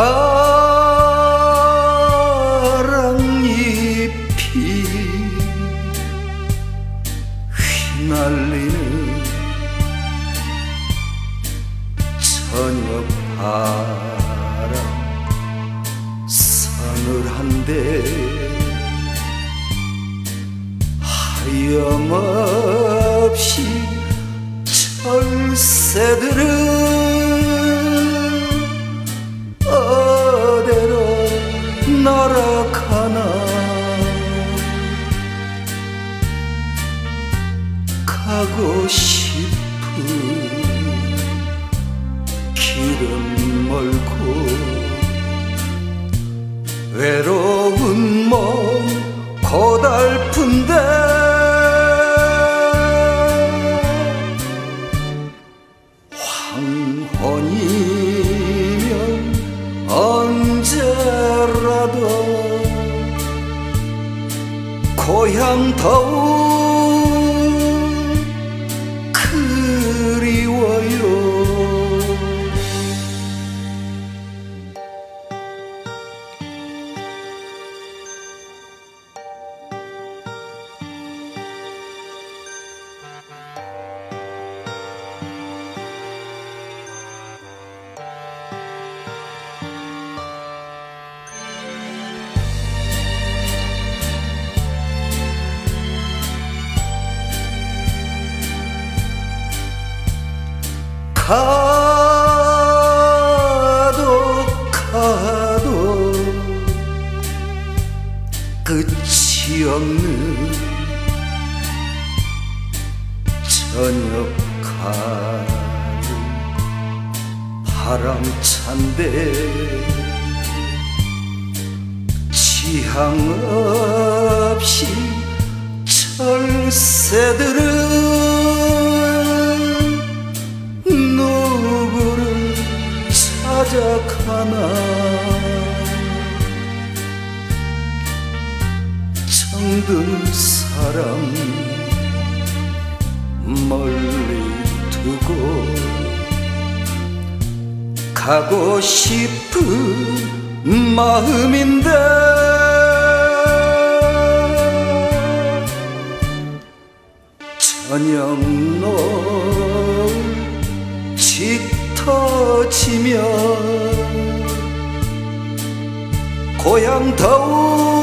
사랑잎이 휘날리는 저녁 바람 서늘한데 하염없이 철새들은 날아가나 가고 싶은 길은 멀고 외로운 몸 고달픈데 황혼이면 언제라도 고향 더욱 그리워요. 가도 끝이 없는 저녁 가을 바람찬데 지향 없이 철새들은 찾아가나 정든 사람 멀리 두고 가고 싶은 마음인데 저녁 노을 짙어지면 고향 더운